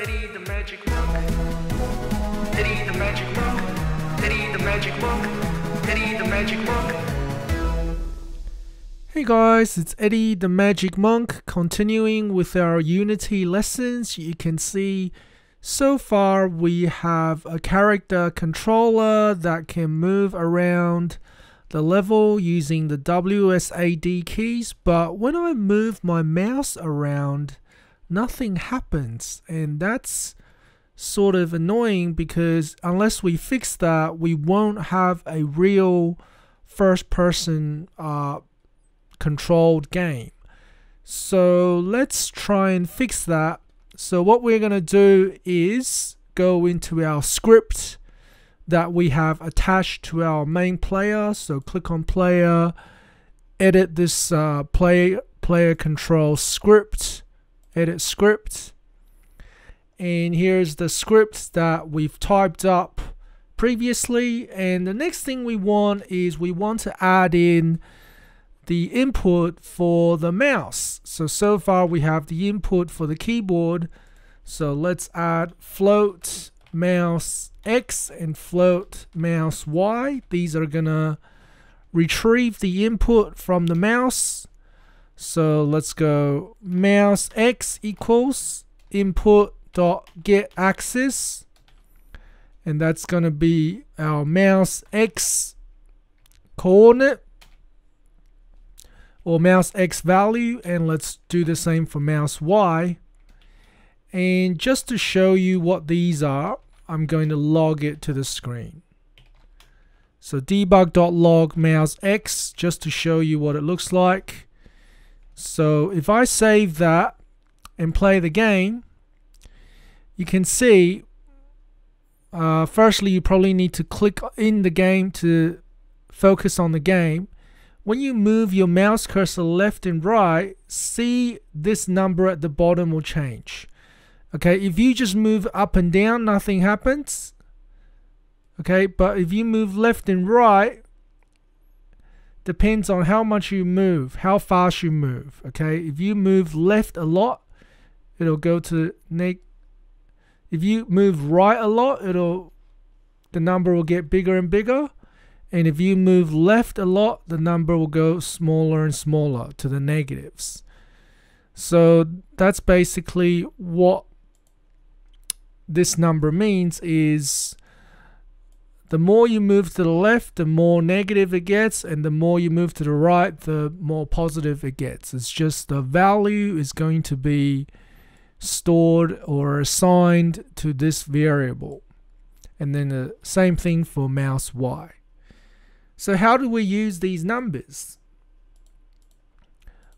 Eddie the Magic Monk. Eddie the Magic Monk. Eddie the Magic Monk. Eddie the Magic Monk. Hey guys, it's Eddie the Magic Monk. Continuing with our Unity lessons, you can see so far we have a character controller that can move around the level using the WSAD keys, but when I move my mouse around, nothing happens, and that's sort of annoying because unless we fix that, we won't have a real first-person controlled game. So let's try and fix that. So what we're going to do is go into our script that we have attached to our main player. So click on player, edit this player control script, edit script, and here's the script that we've typed up previously. And the next thing we want is we want to add in the input for the mouse. So far we have the input for the keyboard, so let's add float mouse X and float mouse Y. These are gonna retrieve the input from the mouse. So let's go mouse X equals input.getAxis, and that's gonna be our mouse X coordinate or mouse X value, and let's do the same for mouse Y. And just to show you what these are, I'm going to log it to the screen. So debug.log mouse X, just to show you what it looks like. So if I save that and play the game, you can see, firstly, you probably need to click in the game to focus on the game. When you move your mouse cursor left and right, see this number at the bottom will change. Okay, if you just move up and down, nothing happens. Okay, but if you move left and right, depends on how much you move, how fast you move. Okay, if you move left a lot, it'll go to next. If you move right a lot, the number will get bigger and bigger. And if you move left a lot, the number will go smaller and smaller to the negatives. So that's basically what this number means is the more you move to the left, the more negative it gets, and the more you move to the right, the more positive it gets. It's just the value is going to be stored or assigned to this variable. And then the same thing for mouse Y. So how do we use these numbers?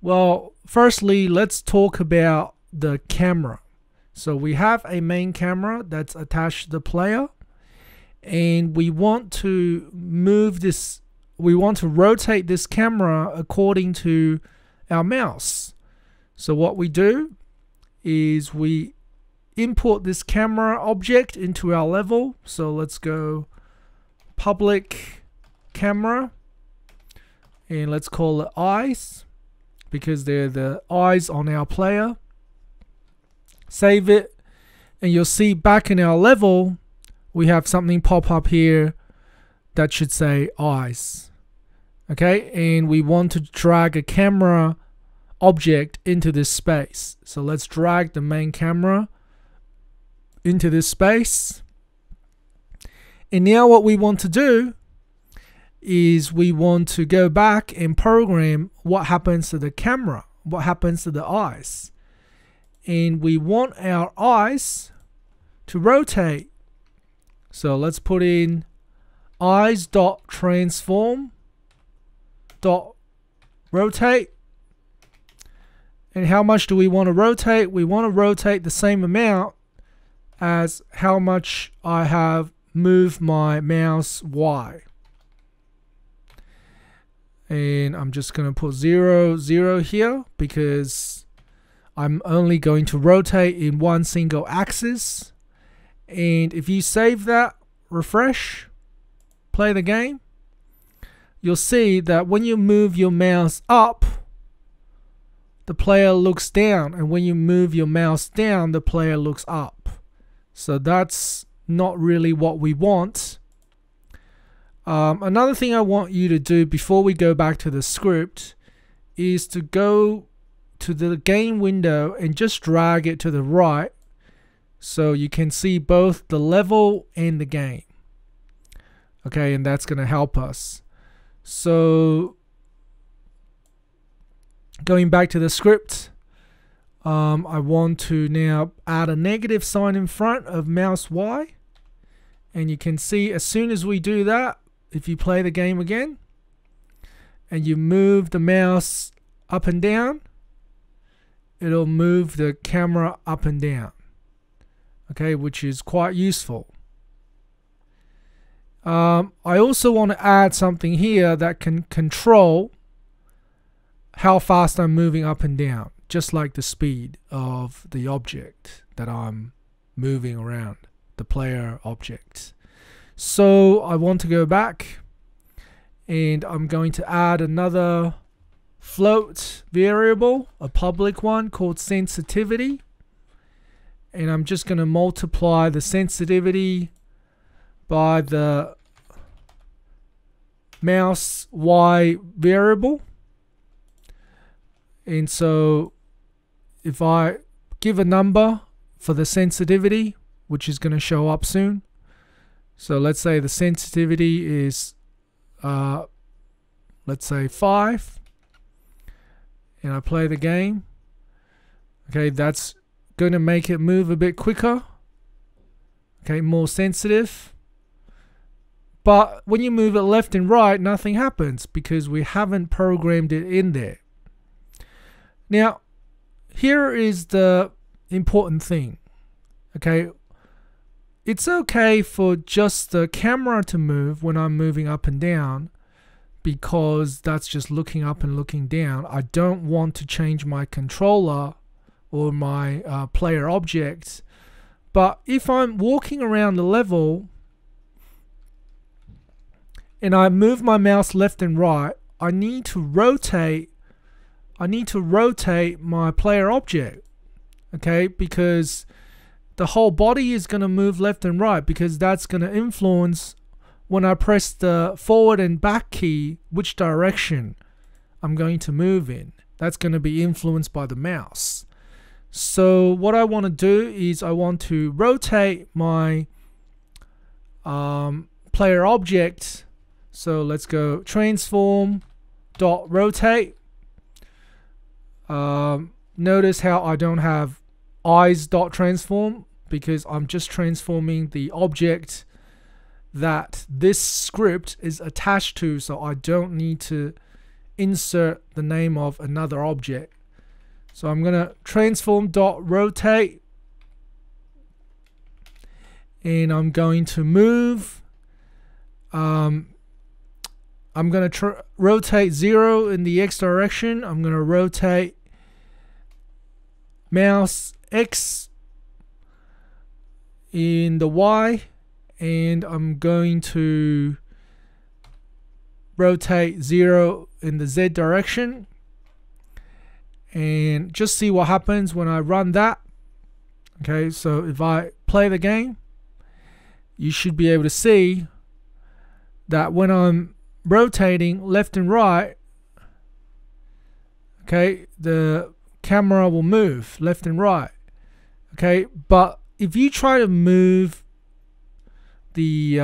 Well, firstly, let's talk about the camera. So we have a main camera that's attached to the player, and we want to move this, we want to rotate this camera according to our mouse. So what we do is we import this camera object into our level. So let's go public camera, and let's call it eyes, because they're the eyes on our player. Save it, and you'll see back in our level we have something pop up here that should say eyes. Okay, and we want to drag a camera object into this space. So let's drag the main camera into this space. And now what we want to do is we want to go back and program what happens to the camera, what happens to the eyes. And we want our eyes to rotate. So let's put in eyes.transform.rotate. And how much do we want to rotate? We want to rotate the same amount as how much I have moved my mouse Y. And I'm just going to put 0, 0 here, because I'm only going to rotate in one single axis. And if you save that, refresh, play the game, you'll see that when you move your mouse up, the player looks down, and when you move your mouse down, the player looks up. So that's not really what we want. Another thing I want you to do before we go back to the script is to go to the game window and just drag it to the right so you can see both the level and the game. Okay, and that's going to help us. So going back to the script, I want to now add a negative sign in front of mouse Y, and you can see as soon as we do that, if you play the game again and you move the mouse up and down, it'll move the camera up and down. Okay, which is quite useful. I also want to add something here that can control how fast I'm moving up and down, just like the speed of the object that I'm moving around, the player object. So I want to go back and I'm going to add another float variable, a public one called sensitivity. And I'm just going to multiply the sensitivity by the mouse Y variable. And so if I give a number for the sensitivity, which is going to show up soon. So let's say the sensitivity is, let's say 5. And I play the game. Okay, that's going to make it move a bit quicker. Okay, more sensitive. But when you move it left and right, nothing happens because we haven't programmed it in there. Now, here is the important thing. Okay, it's okay for just the camera to move when I'm moving up and down, because that's just looking up and looking down. I don't want to change my controller or my player object. But if I'm walking around the level and I move my mouse left and right, I need to rotate my player object, okay, because the whole body is going to move left and right, because that's going to influence when I press the forward and back key which direction I'm going to move in. That's going to be influenced by the mouse. So what I want to do is I want to rotate my player object. So let's go transform.rotate. Notice how I don't have eyes.transform because I'm just transforming the object that this script is attached to, so I don't need to insert the name of another object. So I'm going to transform.rotate, and I'm going to move. I'm going to rotate 0 in the X direction. I'm going to rotate mouse X in the Y, and I'm going to rotate 0 in the Z direction. And just see what happens when I run that. Okay, so if I play the game, you should be able to see that when I'm rotating left and right, okay, the camera will move left and right. Okay, but if you try to move the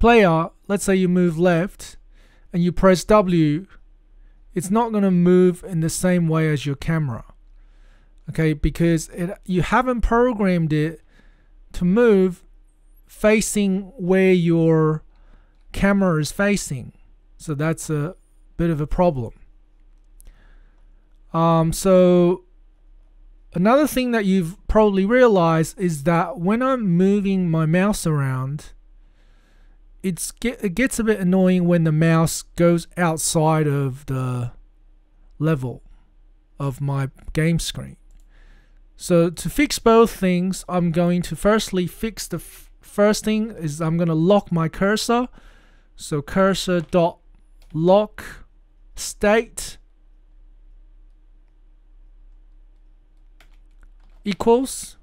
player, let's say you move left and you press W, it's not going to move in the same way as your camera. Okay, because you haven't programmed it to move facing where your camera is facing, so that's a bit of a problem. So another thing that you've probably realized is that when I'm moving my mouse around, it gets a bit annoying when the mouse goes outside of the level of my game screen. So to fix both things, I'm going to firstly fix the first thing is I'm going to lock my cursor. So cursor.lock state equals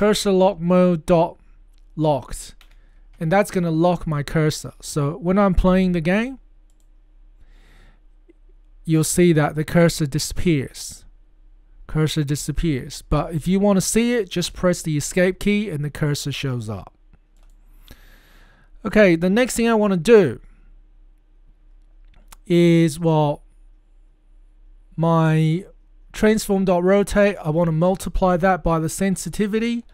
cursor.lock mode.lock, and that's gonna lock my cursor. So when I'm playing the game, you'll see that the cursor disappears. But if you want to see it, just press the escape key and the cursor shows up. Okay, the next thing I want to do is, well, my transform.rotate, I want to multiply that by the sensitivity,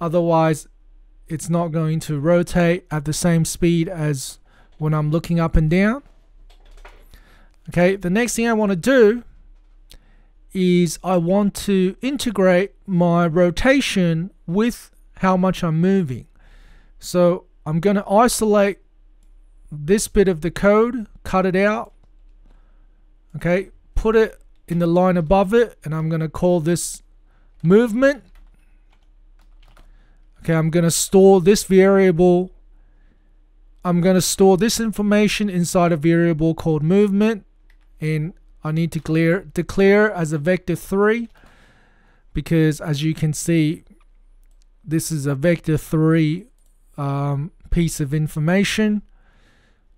otherwise it's not going to rotate at the same speed as when I'm looking up and down. Okay, the next thing I want to do is I want to integrate my rotation with how much I'm moving. So I'm going to isolate this bit of the code, cut it out, okay, put it in the line above it, and I'm going to call this movement. Okay, I'm going to store this variable. I'm going to store this information inside a variable called movement, and I need to declare as a vector3, because as you can see, this is a vector3 piece of information.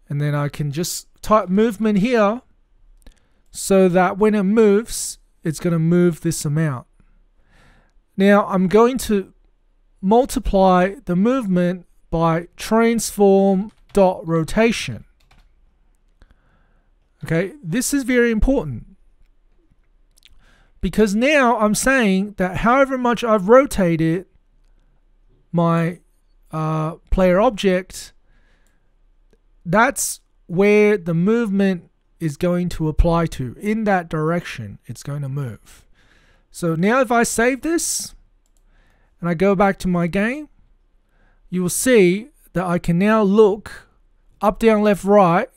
And then I can just type movement here, so that when it moves, it's going to move this amount. Now I'm going to multiply the movement by transform.rotation. Okay, this is very important, because now I'm saying that however much I've rotated my player object, that's where the movement is going to apply to. In that direction, it's going to move. So now if I save this and I go back to my game, you will see that I can now look up, down, left, right,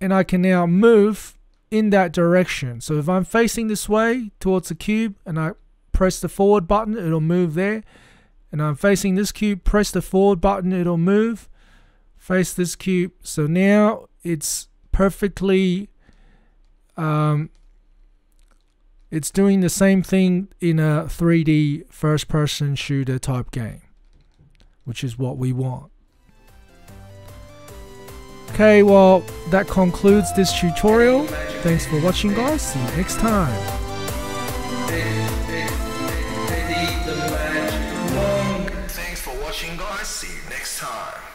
and I can now move in that direction. So if I'm facing this way towards the cube and I press the forward button, it'll move there. And I'm facing this cube, press the forward button, it'll move. Face this cube. So now it's perfectly, it's doing the same thing in a 3D first-person shooter type game, which is what we want. Okay, well, that concludes this tutorial. Thanks for watching, guys. See you next time.